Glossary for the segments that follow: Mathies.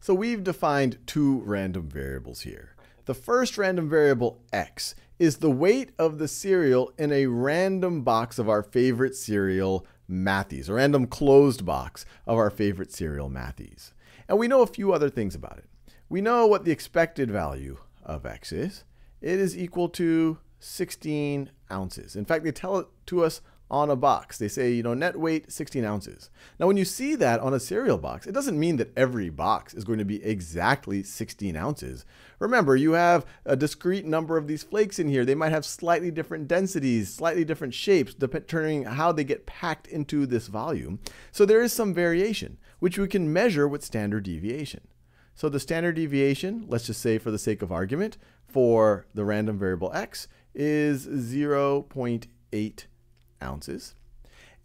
So we've defined two random variables here. The first random variable, x, is the weight of the cereal in a random box of our favorite cereal, Mathies, a random closed box of our favorite cereal, Mathies. And we know a few other things about it. We know what the expected value of x is. It is equal to 16 ounces. In fact, they tell it to us on a box. They say, you know, net weight 16 ounces. Now, when you see that on a cereal box, it doesn't mean that every box is going to be exactly 16 ounces. Remember, you have a discrete number of these flakes in here. They might have slightly different densities, slightly different shapes, determining how they get packed into this volume. So there is some variation, which we can measure with standard deviation. So the standard deviation, let's just say for the sake of argument, for the random variable x is 0.8 ounces.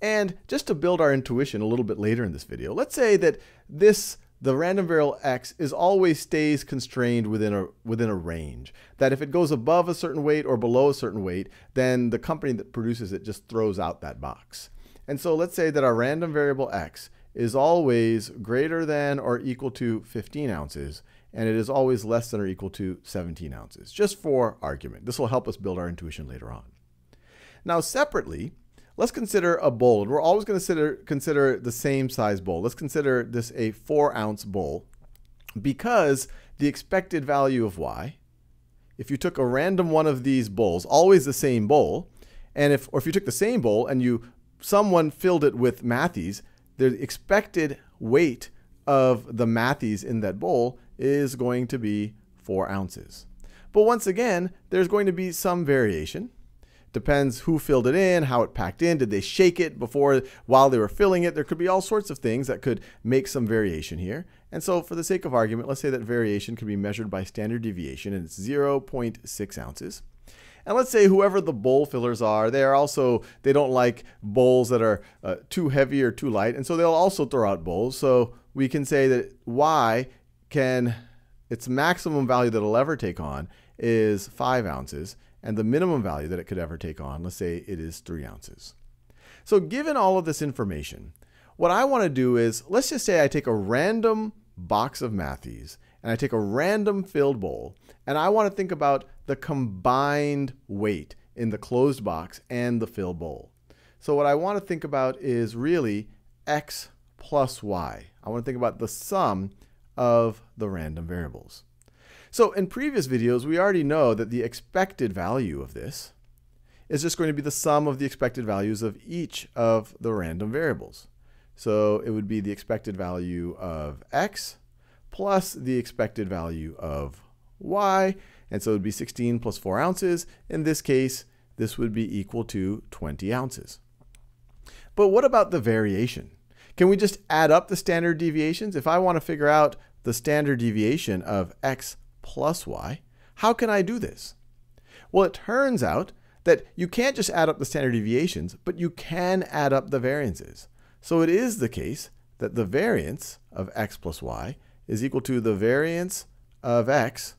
And just to build our intuition a little bit later in this video, let's say that the random variable x is always stays constrained within a range, that if it goes above a certain weight or below a certain weight, then the company that produces it just throws out that box. And so let's say that our random variable x is always greater than or equal to 15 ounces, and it is always less than or equal to 17 ounces, just for argument. This will help us build our intuition later on. Now separately, let's consider a bowl. We're always going to consider the same size bowl. Let's consider this a 4-ounce bowl, because the expected value of y, if you took a random one of these bowls, always the same bowl, and if you took the same bowl and someone filled it with Mathies, the expected weight of the Mathies in that bowl is going to be 4 ounces. But once again, there's going to be some variation. Depends who filled it in, how it packed in, did they shake it while they were filling it? There could be all sorts of things that could make some variation here. And so for the sake of argument, let's say that variation can be measured by standard deviation, and it's 0.6 ounces. And let's say whoever the bowl fillers are, they don't like bowls that are too heavy or too light, and so they'll also throw out bowls. So we can say that y can, its maximum value that it'll ever take on is 5 ounces, and the minimum value that it could ever take on, let's say it is 3 ounces. So given all of this information, what I want to do is, let's just say I take a random box of Mathies, and I take a random filled bowl, and I want to think about the combined weight in the closed box and the filled bowl. So what I want to think about is really x plus y. I want to think about the sum of the random variables. So in previous videos, we already know that the expected value of this is just going to be the sum of the expected values of each of the random variables. So it would be the expected value of x plus the expected value of y, and so it would be 16 plus 4 ounces. In this case, this would be equal to 20 ounces. But what about the variation? Can we just add up the standard deviations? If I want to figure out the standard deviation of x plus y, how can I do this? Well, it turns out that you can't just add up the standard deviations, but you can add up the variances. So it is the case that the variance of x plus y is equal to the variance of x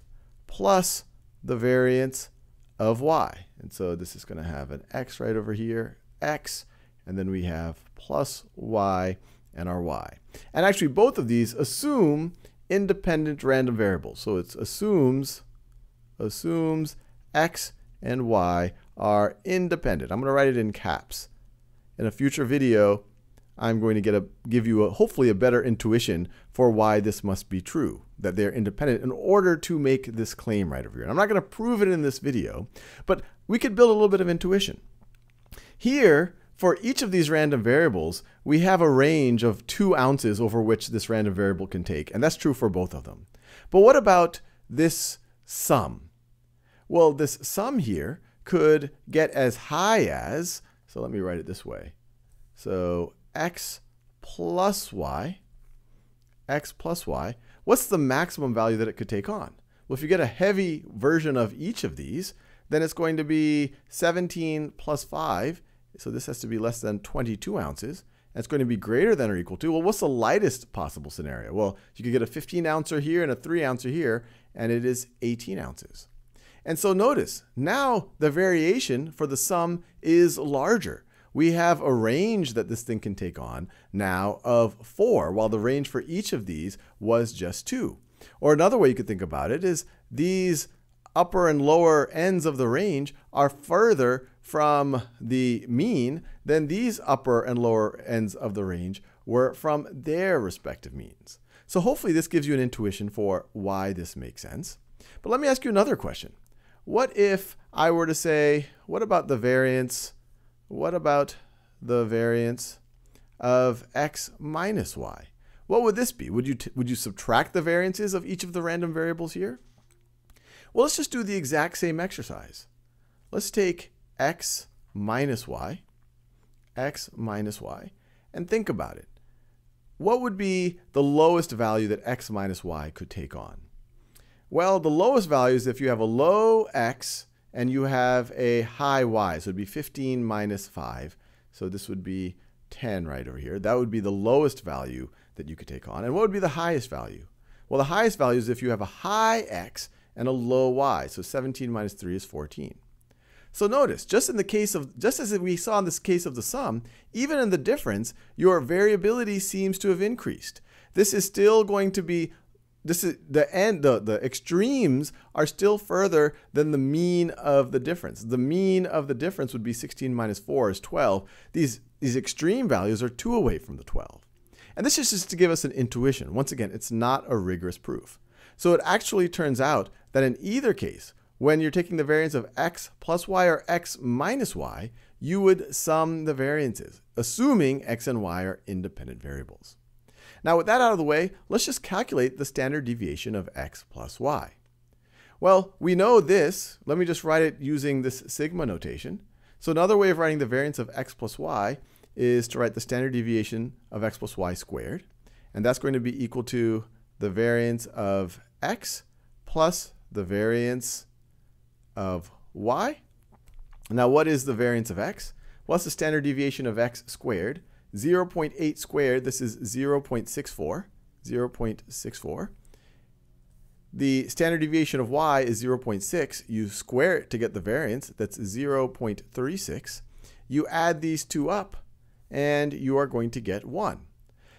plus the variance of y. And so this is going to have an x right over here, x, and then we have plus y and our y. And actually both of these assume independent random variables. So it assumes x and y are independent. I'm going to write it in caps. In a future video, I'm going to give you hopefully a better intuition for why this must be true, that they're independent in order to make this claim right over here. And I'm not going to prove it in this video, but we could build a little bit of intuition. Here, for each of these random variables, we have a range of 2 ounces over which this random variable can take, and that's true for both of them. But what about this sum? Well, this sum here could get as high as, so let me write it this way. So x plus y, what's the maximum value that it could take on? Well, if you get a heavy version of each of these, then it's going to be 17 plus 5, so this has to be less than 22 ounces, and it's going to be greater than or equal to, well, what's the lightest possible scenario? Well, you could get a 15 ouncer here and a 3 ouncer here, and it is 18 ounces. And so notice, now the variation for the sum is larger. we have a range that this thing can take on now of 4, while the range for each of these was just 2. Or another way you could think about it is these upper and lower ends of the range are further from the mean than these upper and lower ends of the range were from their respective means. So hopefully this gives you an intuition for why this makes sense. But let me ask you another question. What if I were to say, what about the variance? What about the variance of x minus y? What would this be? Would you subtract the variances of each of the random variables here? Well, let's just do the exact same exercise. Let's take x minus y, and think about it. What would be the lowest value that x minus y could take on? Well, the lowest value is if you have a low x and you have a high y. So it would be 15 minus 5. So this would be 10 right over here. That would be the lowest value that you could take on. And what would be the highest value? Well, the highest value is if you have a high x and a low y. So 17 minus 3 is 14. So notice, just as we saw in this case of the sum, even in the difference, your variability seems to have increased. This is still going to be, the extremes are still further than the mean of the difference. The mean of the difference would be 16 minus 4 is 12. These extreme values are 2 away from the 12. And this is just to give us an intuition. Once again, it's not a rigorous proof. So it actually turns out that in either case, when you're taking the variance of x plus y or x minus y, you would sum the variances, assuming x and y are independent variables. Now with that out of the way, let's just calculate the standard deviation of x plus y. Well, we know this. Let me just write it using this sigma notation. So another way of writing the variance of x plus y is to write the standard deviation of x plus y squared. And that's going to be equal to the variance of x plus the variance of y. Now what is the variance of x? Well, it's the standard deviation of x squared. 0.8 squared, this is 0.64. 0.64. The standard deviation of y is 0.6. You square it to get the variance. That's 0.36. You add these two up and you are going to get 1.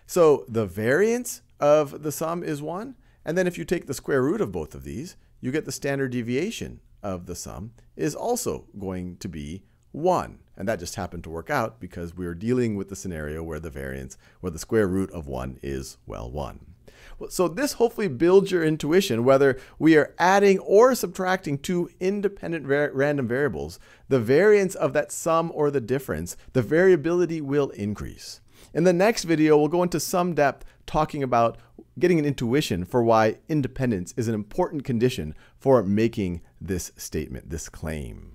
So the variance of the sum is 1. And then if you take the square root of both of these, you get the standard deviation of the sum is also going to be 1. And that just happened to work out because we are dealing with the scenario where the variance, where the square root of 1 is, well, 1. So this hopefully builds your intuition. Whether we are adding or subtracting two independent random variables, the variance of that sum or the difference, the variability will increase. In the next video, we'll go into some depth talking about getting an intuition for why independence is an important condition for making this statement, this claim.